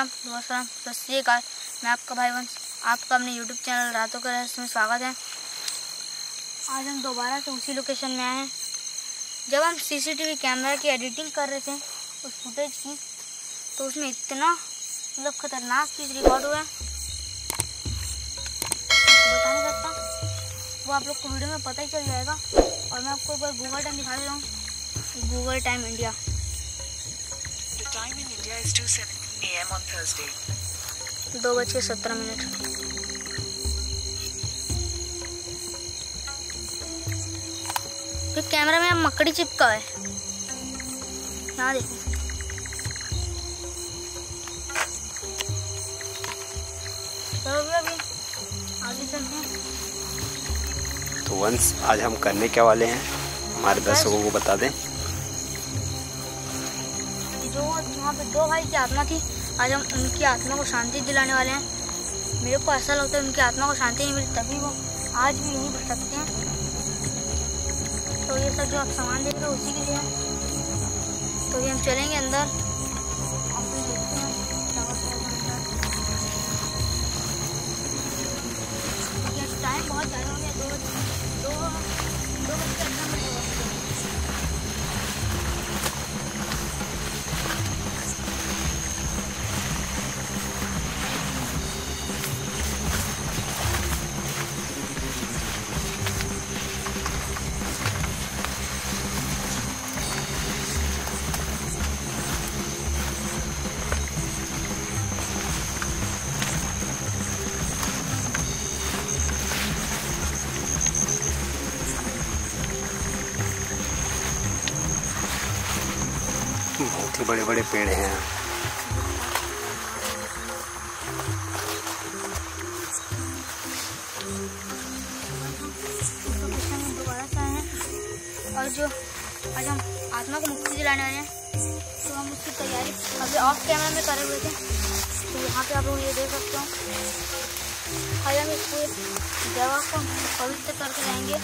राम दोस्त राम सत श्रीकाल। मैं आपका भाई वंश, आपका अपने यूट्यूब चैनल रातों के रहस्य में स्वागत है। आज हम दोबारा से उसी लोकेशन में आए हैं जब हम सीसीटीवी कैमरा की एडिटिंग कर रहे थे उस फुटेज की, तो उसमें इतना मतलब खतरनाक चीज़ रिकॉर्ड हुआ है बता नहीं सकता, वो आप लोग को वीडियो में पता ही चल जाएगा। और मैं आपको एक बार गूगल टाइम दिखा दे रहा हूँ। Google time India is 2:17 AM on Thursday 2:17 minute. फिर कैमरा में मकड़ी चिपका है, यहाँ देखो। चलो अभी आगे चलते हैं। तो वंश, आज हम करने क्या वाले हैं हमारे दर्शकों को बता दें। वहाँ पे दो भाई की आत्मा थी, आज हम उनकी आत्मा को शांति दिलाने वाले हैं। मेरे को ऐसा लगता है उनकी आत्मा को शांति नहीं मिली तभी वो आज भी यहीं भटकते हैं। तो ये सब जो आप सामान देख रहे हो उसी के लिए है। तो ये हम चलेंगे अंदर, आप भी देखते हैं। टाइम बहुत ज़्यादा हो गया, दो बजे बहुत ही बड़े बड़े पेड़ हैं। दोबारा से आए हैं और जो आज हम आत्मा को मुक्ति दिलाने आए हैं, तो हम उसकी तैयारी अभी ऑफ कैमरा में करे हुए थे। तो यहाँ पे आप लोग ये देख सकते हो, आज हम इस जगह को पवित्र करके जाएंगे।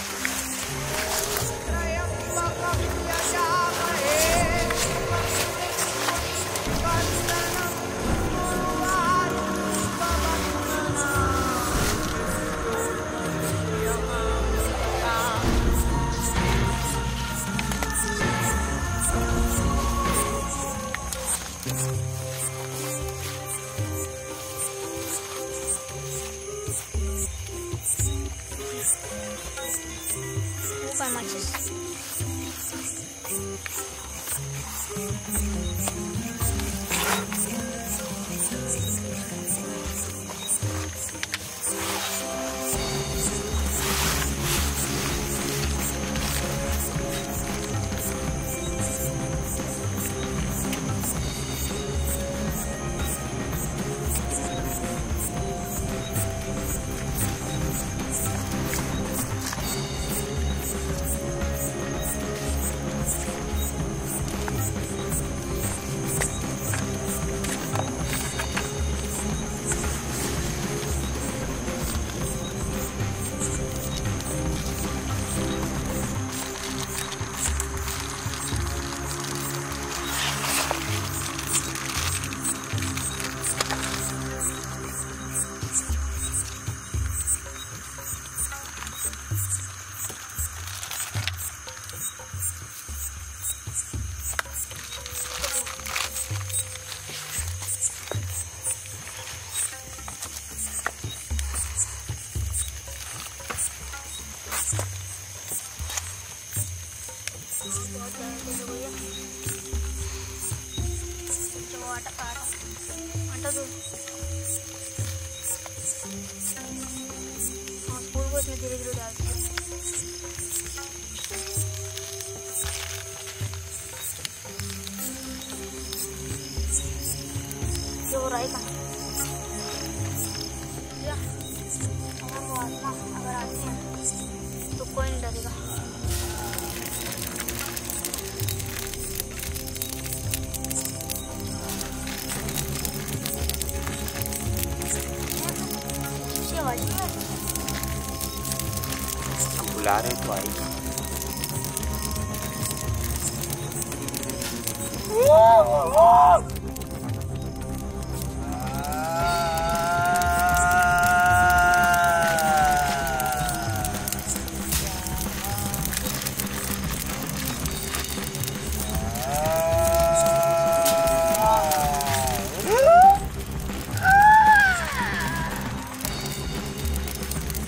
बुला रहे तो आएगा।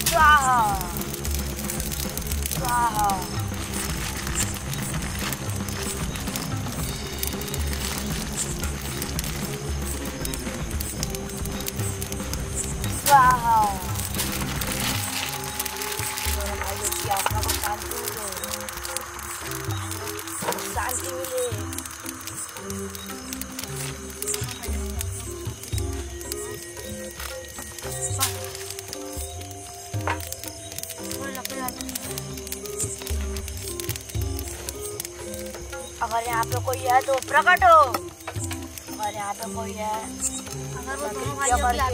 स्वाहा स्वाहा। Wow. Orang ayu siapa berkantu tu? Santi milik. Boleh pelajari. अगर यहाँ पे कोई है तो प्रकट हो। अगर यहाँ पे कोई है, अगर वो दोनों भाइयों की आत्मा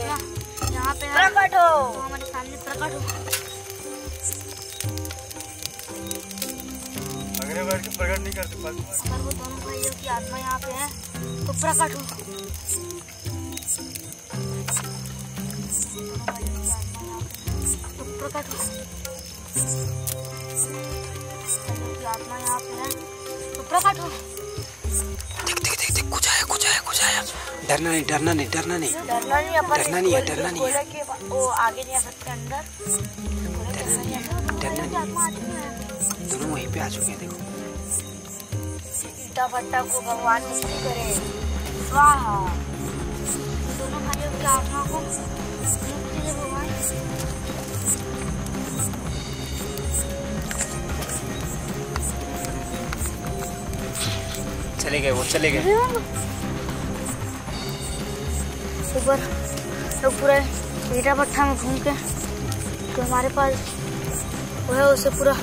यहाँ पे प्रकट हो, हमारे सामने प्रकट हो। अगले बार के प्रकट नहीं करते पास। अगर वो दोनों भाइयों की आत्मा यहाँ पे है तो प्रकट हो। दोनों भाइयों की आत्मा यहाँ पे तो प्रकट हो। भाइयों की आत्मा यहाँ पे है तो प्रकट हो। डरना नहीं, डरना नहीं, डरना नहीं, डरना नहीं, डरना नहीं है, डरना नहीं है। वो आगे नहीं आ सकते अंदर। डरना नहीं, दोनों वहीं पे आ चुके हैं। देखो सीता भट्टा को भगवान मुक्ति करे। स्वाहा। दोनों भाइयों की आत्मा को मुक्ति दे भगवान। चले गए वो, चले गए। ऊपर लोग पूरा ईटा भट्ठा में घूम के तो हमारे पास वो है, उसे पूरा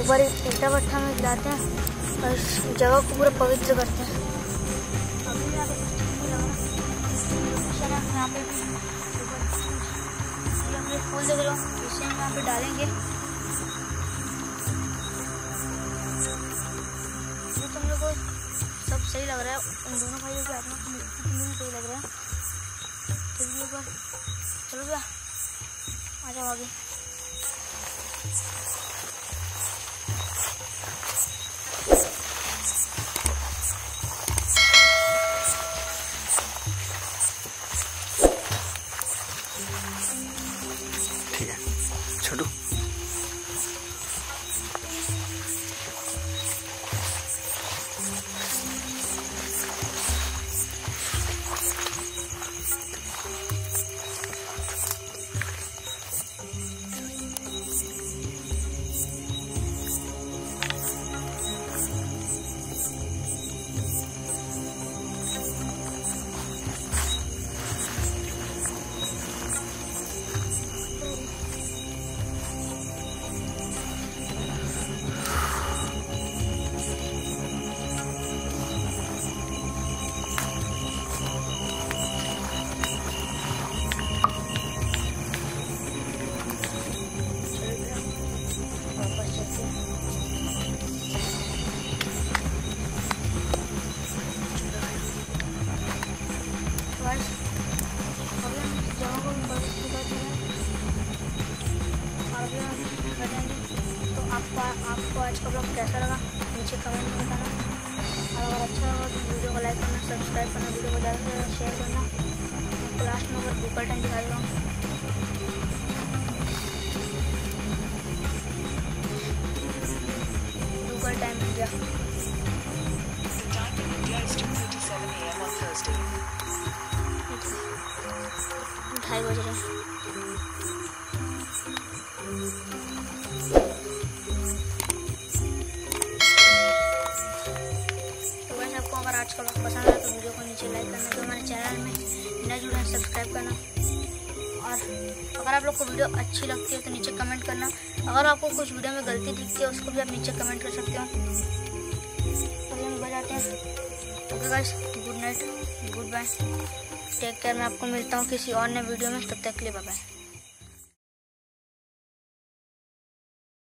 एक बार ईटा भट्ठा में गिराते हैं और जगह को पूरा पवित्र करते हैं। यहाँ पे फूल देख लो, इसे हम यहाँ पे डालेंगे। तुम लोग को सब सही लग रहा है? उन दोनों भाइयों के आत्मा को सही लग रहा है? चलो भैया, चलो भैया, आ जाओ आगे। ठीक है छोटू, आपको आज का ब्लॉग कैसा लगा नीचे कमेंट में बताना, और अगर अच्छा लगा तो वीडियो को लाइक करना, सब्सक्राइब करना, वीडियो को ज़्यादा से ज़्यादा शेयर करना। तो लास्ट में अगर गूगल टाइम दिखा रहा हूँ, Google time India. The time in India is 2:37 AM on Thursday. 2:30 बज रहे हैं। आज का ब्लॉग पसंद आया तो वीडियो को नीचे लाइक करना, तो हमारे चैनल में नया जुड़ना सब्सक्राइब करना, और अगर आप लोग को वीडियो अच्छी लगती है तो नीचे कमेंट करना। अगर आपको कुछ वीडियो में गलती दिखती है उसको भी आप नीचे कमेंट कर सकते हो। तो हम बजाते हैं। Okay guys, good night, good bye, take care. मैं आपको मिलता हूँ किसी और नए वीडियो में, तब तक के लिए बाय बाय।